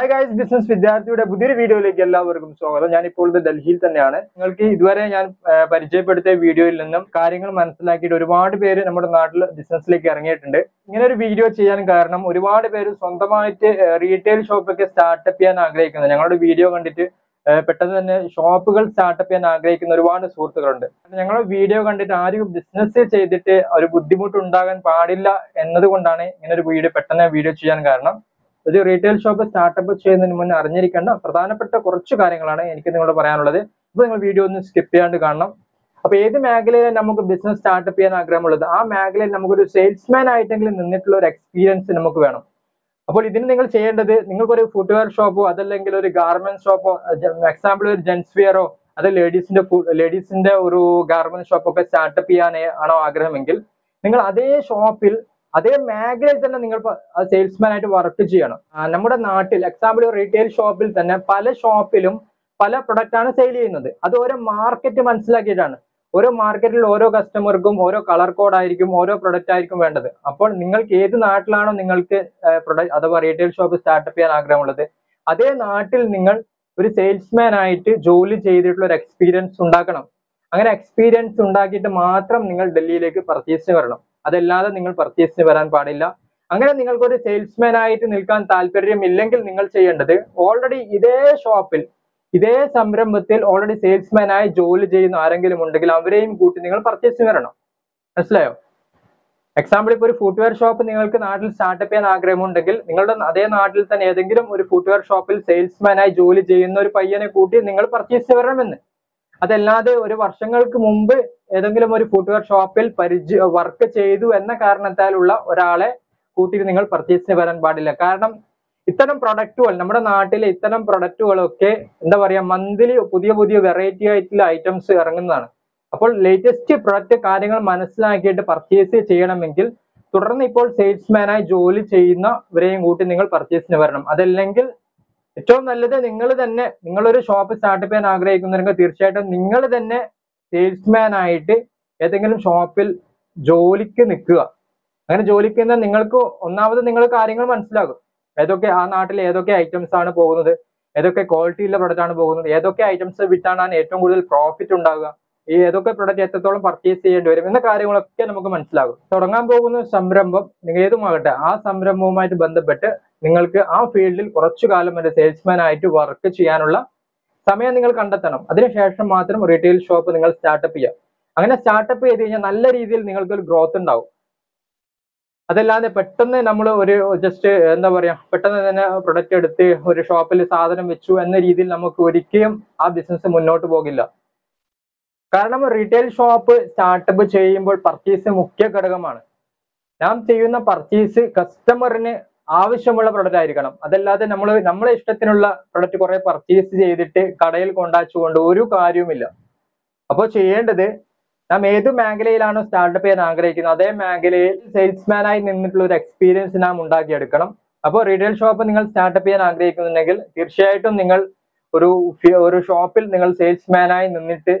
Hi guys, business വിദ്യാർത്ഥിയുടെ പുതിയൊരു വീഡിയോയിലേക്ക് എല്ലാവർക്കും സ്വാഗതം. ഞാൻ ഇപ്പോൾ ഡൽഹിയിൽ തന്നെയാണ്. നിങ്ങൾക്ക് ഇതുവരെ ഞാൻ പരിചയപ്പെടുത്തിയ വീഡിയോയിൽ നിന്നും കാര്യങ്ങൾ മനസ്സിലാക്കിയിട്ട് ഒരുപാട് പേര് നമ്മുടെ നാട്ടിൽ ബിസിനസ്സിലേക്ക് ഇറങ്ങിയിട്ടുണ്ട്. ഇങ്ങനെ ഒരു വീഡിയോ ചെയ്യാൻ കാരണം ഒരുപാട് പേര് സ്വന്തമായിട്ട് റീറ്റെയിൽ ഷോപ്പ് ഒക്കെ സ്റ്റാർട്ടപ്പ് ചെയ്യാൻ ആഗ്രഹിക്കുന്നത്. ഞങ്ങളുടെ വീഡിയോ കണ്ടിട്ട് പെട്ടെന്ന് തന്നെ ഷോപ്പുകൾ സ്റ്റാർട്ടപ്പ് ചെയ്യാൻ ആഗ്രഹിക്കുന്ന ഒരുപാട് സുഹൃത്തുക്കളുണ്ട്. ഞങ്ങളുടെ വീഡിയോ കണ്ടിട്ട് ആരും ബിസിനസ് ചെയ്തിട്ട് ഒരു ബുദ്ധിമുട്ട് ഉണ്ടാകാൻ പാടില്ല എന്നതുകൊണ്ടാണ് ഇങ്ങനെ ഒരു വീഡിയോ പെട്ടെന്ന് വീഡിയോ ചെയ്യാൻ കാരണം. ഒരു റീറ്റെയിൽ ഷോപ്പ് സ്റ്റാർട്ടപ്പ് ചെയ്യുന്നതിന് മുന്നേ അറിഞ്ഞിരിക്കേണ്ട പ്രധാനപ്പെട്ട കുറച്ച് കാര്യങ്ങളാണ് എനിക്ക് നിങ്ങളോട് പറയാനുള്ളത്. ഇപ്പൊ നിങ്ങൾ വീഡിയോ ഒന്ന് സ്കിപ്പ് ചെയ്യാണ്ട് കാണണം. അപ്പൊ ഏത് മേഖലയിലും നമുക്ക് ബിസിനസ് സ്റ്റാർട്ടപ്പ് ചെയ്യാൻ ആഗ്രഹമുള്ളത് ആ മേഖലയിൽ നമുക്കൊരു സെയിൽസ്മാൻ ആയിട്ടെങ്കിലും നിന്നിട്ടുള്ള ഒരു എക്സ്പീരിയൻസ് നമുക്ക് വേണം. അപ്പോൾ ഇതിന് നിങ്ങൾ ചെയ്യേണ്ടത് നിങ്ങൾക്കൊരു ഫുട്വെയർ ഷോപ്പോ അതല്ലെങ്കിൽ ഒരു ഗാർമെന്റ് ഷോപ്പോ, എക്സാമ്പിൾ ഒരു ജെൻസ് വെയറോ അത് ലേഡീസിന്റെ ഒരു ഗാർമെന്റ് ഷോപ്പൊക്കെ സ്റ്റാർട്ടപ്പ് ചെയ്യാനേ ആണോ ആഗ്രഹമെങ്കിൽ നിങ്ങൾ അതേ ഷോപ്പിൽ അതേ മേഖലയിൽ തന്നെ നിങ്ങൾ സെയിൽസ്മാൻ ആയിട്ട് വർക്ക് ചെയ്യണം. നമ്മുടെ നാട്ടിൽ എക്സാമ്പിൾ റീറ്റെയിൽ ഷോപ്പിൽ തന്നെ പല ഷോപ്പിലും പല പ്രൊഡക്റ്റ് ആണ് സെയിൽ ചെയ്യുന്നത്. അത് ഓരോ മാർക്കറ്റ് മനസ്സിലാക്കിയിട്ടാണ്. ഓരോ മാർക്കറ്റിൽ ഓരോ കസ്റ്റമർക്കും ഓരോ കളർ കോഡ് ആയിരിക്കും, ഓരോ പ്രൊഡക്റ്റ് ആയിരിക്കും വേണ്ടത്. അപ്പോൾ നിങ്ങൾക്ക് ഏത് നാട്ടിലാണോ നിങ്ങൾക്ക് പ്രൊഡക്റ്റ് അഥവാ റീറ്റെയിൽ ഷോപ്പ് സ്റ്റാർട്ടപ്പ് ചെയ്യാൻ ആഗ്രഹമുള്ളത് അതേ നാട്ടിൽ നിങ്ങൾ ഒരു സെയിൽസ്മാൻ ആയിട്ട് ജോലി ചെയ്തിട്ടുള്ള ഒരു എക്സ്പീരിയൻസ് ഉണ്ടാക്കണം. അങ്ങനെ എക്സ്പീരിയൻസ് ഉണ്ടാക്കിയിട്ട് മാത്രം നിങ്ങൾ ഡൽഹിയിലേക്ക് പർച്ചേസിന് വരണം. അതല്ലാതെ നിങ്ങൾ പർച്ചേസിന് വരാൻ പാടില്ല. അങ്ങനെ നിങ്ങൾക്കൊരു സെയിൽസ്മാൻ ആയിട്ട് നിൽക്കാൻ താല്പര്യമില്ലെങ്കിൽ നിങ്ങൾ ചെയ്യേണ്ടത് ഓൾറെഡി ഇതേ ഷോപ്പിൽ ഇതേ സംരംഭത്തിൽ ഓൾറെഡി സെയിൽസ്മാനായി ജോലി ചെയ്യുന്ന ആരെങ്കിലും ഉണ്ടെങ്കിൽ അവരെയും കൂട്ടി നിങ്ങൾ പർച്ചേസിന് വരണം. മനസ്സിലായോ? എക്സാമ്പിൾ ഇപ്പോൾ ഒരു ഫുട്വെയർ ഷോപ്പ് നിങ്ങൾക്ക് നാട്ടിൽ സ്റ്റാർട്ടപ്പ് ചെയ്യാൻ ആഗ്രഹമുണ്ടെങ്കിൽ നിങ്ങളുടെ അതേ നാട്ടിൽ തന്നെ ഏതെങ്കിലും ഒരു ഫുട്വെയർ ഷോപ്പിൽ സെയിൽസ്മാനായി ജോലി ചെയ്യുന്ന ഒരു പയ്യനെ കൂട്ടി നിങ്ങൾ പർച്ചേസിന് വരണമെന്ന്. അതല്ലാതെ ഒരു വർഷങ്ങൾക്ക് മുമ്പ് ഏതെങ്കിലും ഒരു ഫുട്വെയർ ഷോപ്പിൽ വർക്ക് ചെയ്തു എന്ന കാരണത്താലുള്ള ഒരാളെ കൂട്ടി നിങ്ങൾ പർച്ചേസിന് വരാൻ പാടില്ല. കാരണം ഇത്തരം പ്രൊഡക്റ്റുകൾ നമ്മുടെ നാട്ടിലെ ഇത്തരം പ്രൊഡക്റ്റുകളൊക്കെ എന്താ പറയാ, മന്ത്ലി പുതിയ പുതിയ വെറൈറ്റി ആയിട്ടുള്ള ഐറ്റംസ് ഇറങ്ങുന്നതാണ്. അപ്പോൾ ലേറ്റസ്റ്റ് പ്രൊഡക്റ്റ് കാര്യങ്ങൾ മനസ്സിലാക്കിയിട്ട് പർച്ചേസ് ചെയ്യണമെങ്കിൽ തുടർന്ന് ഇപ്പോൾ സെയിൽസ്മാനായി ജോലി ചെയ്യുന്നവരെയും കൂട്ടി നിങ്ങൾ പർച്ചേസിന് വരണം. അതല്ലെങ്കിൽ ഏറ്റവും നല്ലത് നിങ്ങളൊരു ഷോപ്പ് സ്റ്റാർട്ടപ്പ് ചെയ്യാൻ ആഗ്രഹിക്കുന്നുണ്ടെങ്കിൽ തീർച്ചയായിട്ടും നിങ്ങൾ തന്നെ സെയിൽസ്മാൻ ആയിട്ട് ഏതെങ്കിലും ഷോപ്പിൽ ജോലിക്ക് നിൽക്കുക. അങ്ങനെ ജോലിക്ക് നിന്നാൽ നിങ്ങൾക്ക് ഒന്നാമത് നിങ്ങൾ കാര്യങ്ങൾ മനസ്സിലാകും. ഏതൊക്കെ ആ നാട്ടിൽ ഏതൊക്കെ ഐറ്റംസ് ആണ് പോകുന്നത്, ഏതൊക്കെ ക്വാളിറ്റിയുള്ള പ്രൊഡക്റ്റ് ആണ് പോകുന്നത്, ഏതൊക്കെ ഐറ്റംസ് വിറ്റാണ് ഏറ്റവും കൂടുതൽ പ്രോഫിറ്റ് ഉണ്ടാവുക, ഈ ഏതൊക്കെ പ്രൊഡക്റ്റ് എത്രത്തോളം പർച്ചേസ് ചെയ്യേണ്ടി വരും എന്ന കാര്യങ്ങളൊക്കെ നമുക്ക് മനസ്സിലാകും. തുടങ്ങാൻ പോകുന്ന സംരംഭം നിങ്ങൾ ഏതുമാകട്ടെ ആ സംരംഭവുമായിട്ട് ബന്ധപ്പെട്ട് നിങ്ങൾക്ക് ആ ഫീൽഡിൽ കുറച്ചു കാലം ഒരു സെയിൽസ്മാൻ ആയിട്ട് വർക്ക് ചെയ്യാനുള്ള സമയം നിങ്ങൾ കണ്ടെത്തണം. അതിനുശേഷം മാത്രം റീറ്റെയിൽ ഷോപ്പ് നിങ്ങൾ സ്റ്റാർട്ടപ്പ് ചെയ്യുക. അങ്ങനെ സ്റ്റാർട്ടപ്പ് ചെയ്ത് കഴിഞ്ഞാൽ നല്ല രീതിയിൽ നിങ്ങൾക്കൊരു ഗ്രോത്ത് ഉണ്ടാവും. അതല്ലാതെ പെട്ടെന്ന് നമ്മൾ ഒരു ജസ്റ്റ് എന്താ പറയാ പെട്ടെന്ന് തന്നെ പ്രൊഡക്റ്റ് എടുത്ത് ഒരു ഷോപ്പിൽ സാധനം വെച്ചു എന്ന രീതിയിൽ നമുക്ക് ഒരിക്കലും ആ ബിസിനസ് മുന്നോട്ട് പോകില്ല. കാരണം റീറ്റെയിൽ ഷോപ്പ് സ്റ്റാർട്ടപ്പ് ചെയ്യുമ്പോൾ പർച്ചേസ് മുഖ്യ ഘടകമാണ്. നാം ചെയ്യുന്ന പർച്ചേസ് കസ്റ്റമറിന് ആവശ്യമുള്ള പ്രൊഡക്റ്റ് ആയിരിക്കണം. അതല്ലാതെ നമ്മളെ ഇഷ്ടത്തിനുള്ള പ്രൊഡക്റ്റ് കുറെ പർച്ചേസ് ചെയ്തിട്ട് കടയിൽ കൊണ്ടാച്ചുകൊണ്ട് ഒരു കാര്യവുമില്ല. അപ്പോൾ ചെയ്യേണ്ടത് നാം ഏത് മേഖലയിലാണോ സ്റ്റാർട്ടപ്പ് ചെയ്യാൻ ആഗ്രഹിക്കുന്നത് അതേ മേഖലയിൽ സെയിൽസ്മാനായി നിന്നിട്ടുള്ള ഒരു എക്സ്പീരിയൻസ് നാം ഉണ്ടാക്കിയെടുക്കണം. അപ്പോൾ റീറ്റെയിൽ ഷോപ്പ് നിങ്ങൾ സ്റ്റാർട്ടപ്പ് ചെയ്യാൻ ആഗ്രഹിക്കുന്നുണ്ടെങ്കിൽ തീർച്ചയായിട്ടും നിങ്ങൾ ഒരു ഷോപ്പിൽ നിങ്ങൾ സെയിൽസ്മാനായി നിന്നിട്ട്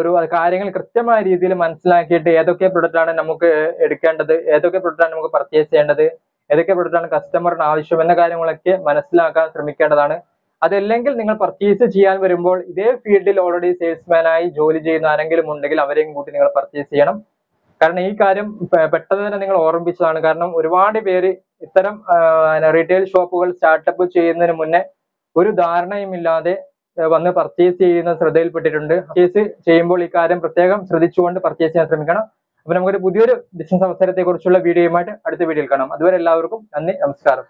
ഒരു കാര്യങ്ങൾ കൃത്യമായ രീതിയിൽ മനസ്സിലാക്കിയിട്ട് ഏതൊക്കെ പ്രൊഡക്റ്റാണ് നമുക്ക് എടുക്കേണ്ടത്, ഏതൊക്കെ പ്രൊഡക്റ്റാണ് നമുക്ക് പർച്ചേസ് ചെയ്യേണ്ടത്, ഏതൊക്കെ പ്രൊഡക്റ്റാണ് കസ്റ്റമറിന് ആവശ്യം എന്ന കാര്യങ്ങളൊക്കെ മനസ്സിലാക്കാൻ ശ്രമിക്കേണ്ടതാണ്. അതല്ലെങ്കിൽ നിങ്ങൾ പർച്ചേസ് ചെയ്യാൻ വരുമ്പോൾ ഇതേ ഫീൽഡിൽ ഓൾറെഡി സെയിൽസ്മാനായി ജോലി ചെയ്യുന്ന ആരെങ്കിലും ഉണ്ടെങ്കിൽ അവരെയും കൂട്ടി നിങ്ങൾ പർച്ചേസ് ചെയ്യണം. കാരണം ഈ കാര്യം പെട്ടെന്ന് തന്നെ നിങ്ങൾ ഓർമ്മിപ്പിച്ചതാണ്. കാരണം ഒരുപാട് പേര് ഇത്തരം റീറ്റെയിൽ ഷോപ്പുകൾ സ്റ്റാർട്ടപ്പ് ചെയ്യുന്നതിന് മുന്നേ ഒരു ധാരണയുമില്ലാതെ വന്ന് പർച്ചേസ് ചെയ്യുന്ന ശ്രദ്ധയിൽപ്പെട്ടിട്ടുണ്ട്. പർച്ചേസ് ചെയ്യുമ്പോൾ ഈ കാര്യം പ്രത്യേകം ശ്രദ്ധിച്ചുകൊണ്ട് പർച്ചേസ് ചെയ്യാൻ ശ്രമിക്കണം. അപ്പൊ നമുക്കൊരു പുതിയൊരു ബിസിനസ് അവസരത്തെക്കുറിച്ചുള്ള വീഡിയോയുമായിട്ട് അടുത്ത വീഡിയോയിൽ കാണാം. അതുവരെ എല്ലാവർക്കും നന്ദി, നമസ്കാരം.